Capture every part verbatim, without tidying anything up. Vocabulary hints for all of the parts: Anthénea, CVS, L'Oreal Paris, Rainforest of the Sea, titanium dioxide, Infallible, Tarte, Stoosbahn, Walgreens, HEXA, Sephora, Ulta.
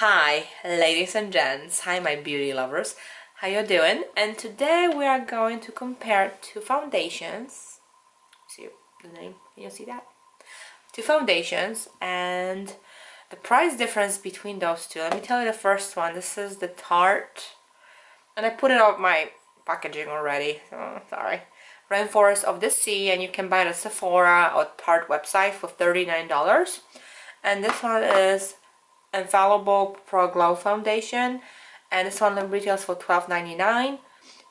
Hi ladies and gents, hi my beauty lovers, how you doing? And today we are going to compare two foundations. See the name? You see that? Two foundations and the price difference between those two. Let me tell you the first one. This is the Tarte, and I put it on my packaging already, oh, sorry. Rainforest of the Sea, and you can buy it at Sephora or Tarte website for thirty-nine dollars. And this one is Infallible Pro Glow Foundation, and this one retails for twelve ninety-nine,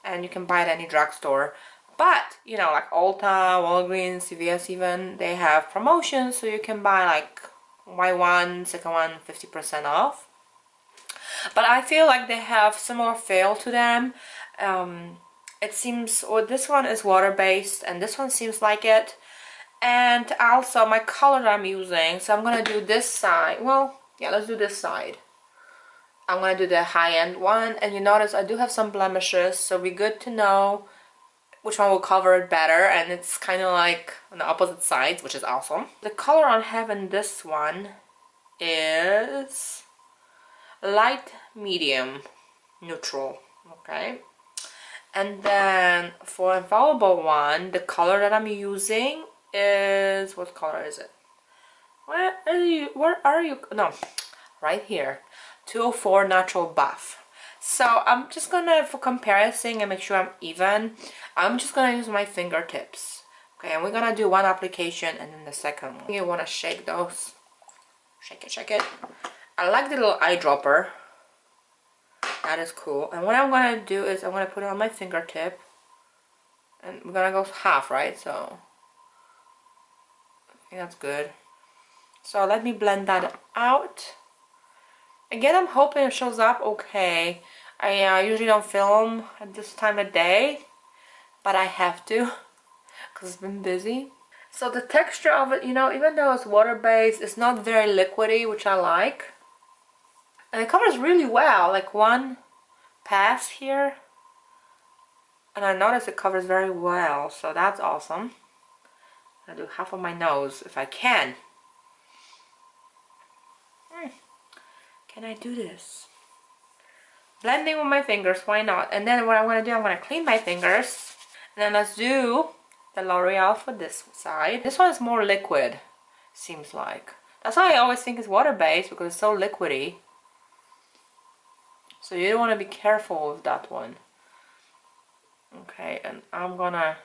and you can buy it at any drugstore. But you know, like Ulta, Walgreens, C V S, even they have promotions, so you can buy like buy one, second one fifty percent off. But I feel like they have similar feel to them. Um, it seems, or well, this one is water based, and this one seems like it. And also my color I'm using, so I'm gonna do this side. Well. Yeah, let's do this side. I'm gonna do the high-end one, and you notice I do have some blemishes, so be good to know which one will cover it better, and it's kind of like on the opposite sides, which is awesome. The color I have in this one is light, medium, neutral, okay? And then for Infallible one, the color that I'm using is, what color is it? Where are you? Where are you? No, right here, two oh four Natural Buff. So I'm just gonna, for comparison and make sure I'm even, I'm just gonna use my fingertips. Okay, and we're gonna do one application and then the second one. You wanna shake those. Shake it, shake it. I like the little eyedropper. That is cool. And what I'm gonna do is I'm gonna put it on my fingertip. And we're gonna go half, right? So I think that's good. So let me blend that out. Again, I'm hoping it shows up okay. I uh, usually don't film at this time of day, but I have to because it's been busy. So the texture of it, you know, even though it's water-based, it's not very liquidy, which I like. And it covers really well, like one pass here. And I notice it covers very well, so that's awesome. I do half of my nose if I can. Can I do this? Blending with my fingers, why not? And then what I'm gonna do, I'm gonna clean my fingers. And then let's do the L'Oreal for this side. This one is more liquid, seems like. That's why I always think it's water-based, because it's so liquidy. So you wanna be careful with that one. Okay, and I'm gonna,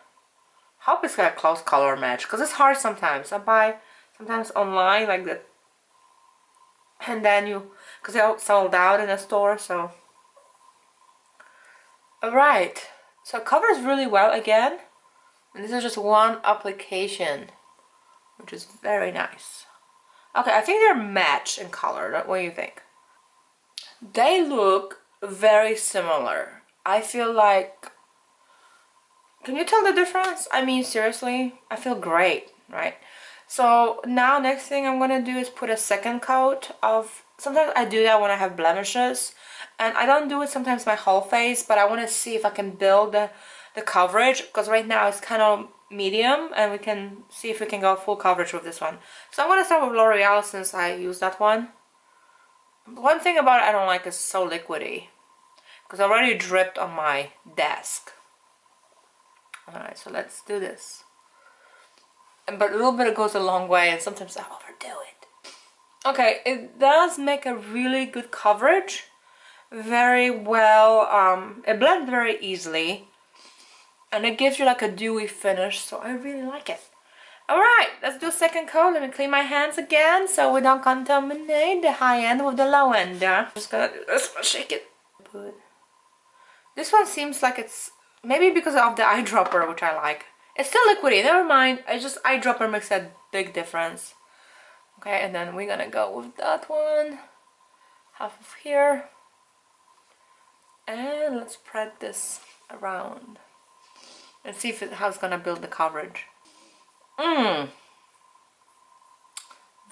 hope it's got a close color match, because it's hard sometimes. I buy, sometimes online, like the, and then you, because they all sold out in a store, so. Alright, so it covers really well again. And this is just one application, which is very nice. Okay, I think they're matched in color. What do you think? They look very similar. I feel like, can you tell the difference? I mean, seriously, I feel great, right? So now next thing I'm gonna do is put a second coat of, sometimes I do that when I have blemishes, and I don't do it sometimes my whole face, but I wanna see if I can build the, the coverage, because right now it's kind of medium, and we can see if we can go full coverage with this one. So I'm gonna start with L'Oreal since I use that one. One thing about it I don't like is so liquidy, because I already dripped on my desk. Alright, so let's do this. But a little bit goes a long way, and sometimes I overdo it. Okay, it does make a really good coverage, very well. Um, it blends very easily, and it gives you like a dewy finish. So I really like it. All right, let's do a second coat. Let me clean my hands again, so we don't contaminate the high end with the low end. I'm just gonna do this one, shake it. Good. This one seems like it's maybe because of the eyedropper, which I like. It's still liquidy, never mind. I just eyedropper makes a big difference. Okay, and then we're gonna go with that one. Half of here. And let's spread this around. And see if it, how it's gonna build the coverage. Mmm.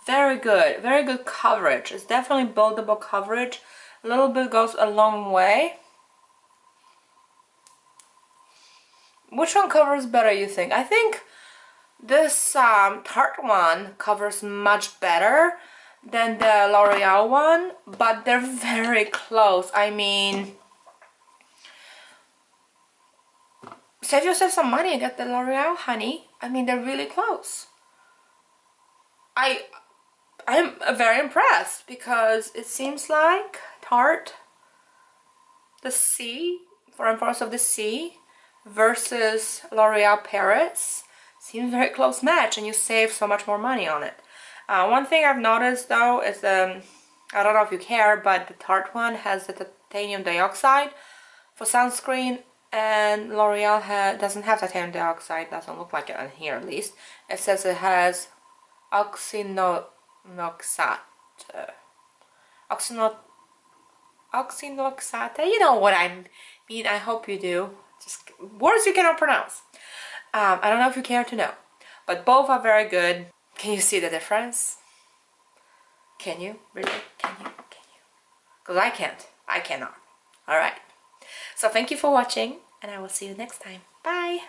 Very good, very good coverage. It's definitely buildable coverage. A little bit goes a long way. Which one covers better, you think? I think this um, Tarte one covers much better than the L'Oreal one, but they're very close. I mean, save yourself some money and get the L'Oreal, honey. I mean, they're really close. I, I'm very impressed because it seems like Tarte, the sea, Rainforest of the Sea versus L'Oreal Paris seems very close match, and you save so much more money on it. Uh, one thing I've noticed though is, um, I don't know if you care, but the Tarte one has the titanium dioxide for sunscreen, and L'Oreal ha doesn't have titanium dioxide, doesn't look like it in here at least. It says it has oxynoxate. Oxyno oxynoxate? You know what I mean, I hope you do. Just words you cannot pronounce. Um, I don't know if you care to know, but both are very good. Can you see the difference? Can you? Really? Can you? Can you? Because I can't. I cannot. Alright. So thank you for watching, and I will see you next time. Bye!